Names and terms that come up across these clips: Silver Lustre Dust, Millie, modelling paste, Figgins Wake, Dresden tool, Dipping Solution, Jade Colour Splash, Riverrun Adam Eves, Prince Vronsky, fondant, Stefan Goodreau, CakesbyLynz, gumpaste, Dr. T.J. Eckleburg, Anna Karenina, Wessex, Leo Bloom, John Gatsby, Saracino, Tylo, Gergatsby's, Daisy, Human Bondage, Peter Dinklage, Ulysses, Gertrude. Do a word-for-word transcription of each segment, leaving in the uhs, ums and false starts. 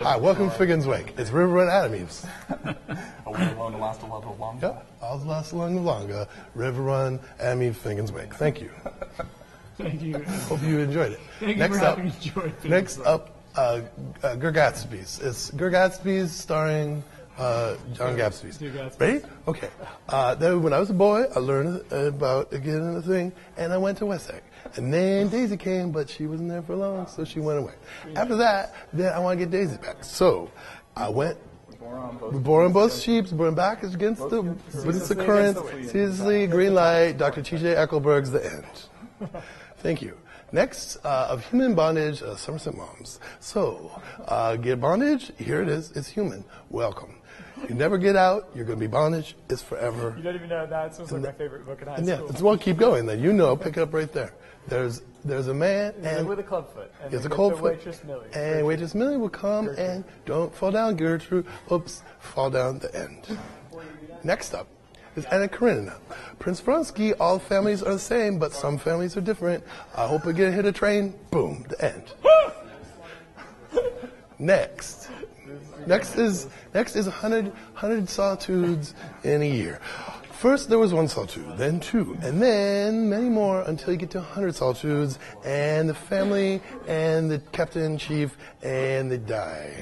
Hi, welcome to Figgins Wake. It's Riverrun Adam Eves. I want to learn to last a little longer. Yep, I'll last a little longer. Riverrun Adam Eves, Figgins Wake. Thank you. Thank you. Hope you enjoyed it. Thank next you for up, having enjoyed this. Next up, uh, uh, Gergatsby's. It's Gergatsby's starring uh, John Gatsby. Ready? Okay. Uh, then when I was a boy, I learned about getting the thing, and I went to Wessex. And then Daisy came, but she wasn't there for long, so she went away. Yeah. After that, then I want to get Daisy back. So I went, we bore on both sheeps, born back against the, against the current, seriously, green light, Doctor T J. Eckleburg's The End. Thank you. Next, uh, of Human Bondage, uh, Somerset Moms. So, uh, get bondage, here it is, it's human, welcome. You never get out, you're going to be bondage, it's forever. You don't even know that, so it's like my favorite book in high school. Yeah, it's one, keep going, then you know, pick it up right there. There's there's a man and, and with a clubfoot. And there's a clubfoot. Waitress Millie. And Waitress Millie will come Gertrude. And don't fall down, Gertrude. Oops, fall down The End. Next up is Anna Karenina. Prince Vronsky, all families are the same, but some families are different. I hope I get hit a train. Boom, The End. Next. Next is next is a hundred hundred solitudes in a year. First, there was one solitude, then two, and then many more until you get to one hundred solitudes, and the family, and the captain-in-chief, and they die.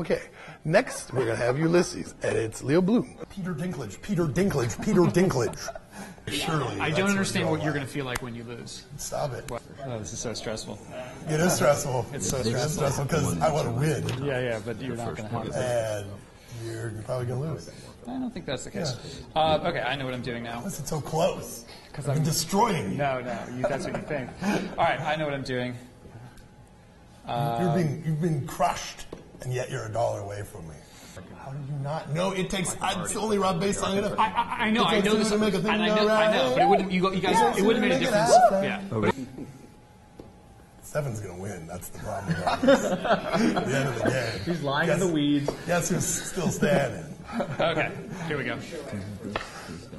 Okay, next we're going to have Ulysses, and it's Leo Bloom. Peter Dinklage, Peter Dinklage, Peter Dinklage. Surely. I don't understand what you're going to feel like when you lose. Stop it. Oh, this is so stressful. It is stressful. It's so stressful. It's stressful because I want to win. Yeah, yeah, but you're not going to have it. And you're probably going to lose. I don't think that's the case. Yeah. Uh, okay, I know what I'm doing now. Listen, so close. Because I'm destroying you. No, no, you, that's what you think. All right, I know what I'm doing. Uh, you're being, you've been crushed, and yet you're a dollar away from me. How do you not know? It takes. It's only Rob based on enough. I, I, I know. I know this. And I know. I know. Right? But it wouldn't. You, you guys. Yeah, it wouldn't have made a difference. Out, yeah. Okay. Seven's gonna win. That's the problem. At the end of the day, he's lying guess, in the weeds. Guess who's still standing? Okay, here we go.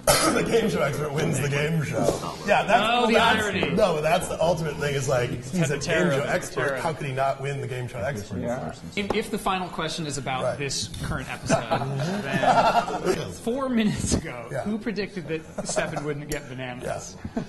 The game show expert wins the game show. Yeah, that's oh, the that's, irony. No, but that's the ultimate thing. Is like he's Ten a game show expert. Terror. How could he not win the game show expert? Yeah. If, if the final question is about right. this current episode, then four minutes ago, yeah. who predicted that Stefan wouldn't get bananas? Yeah.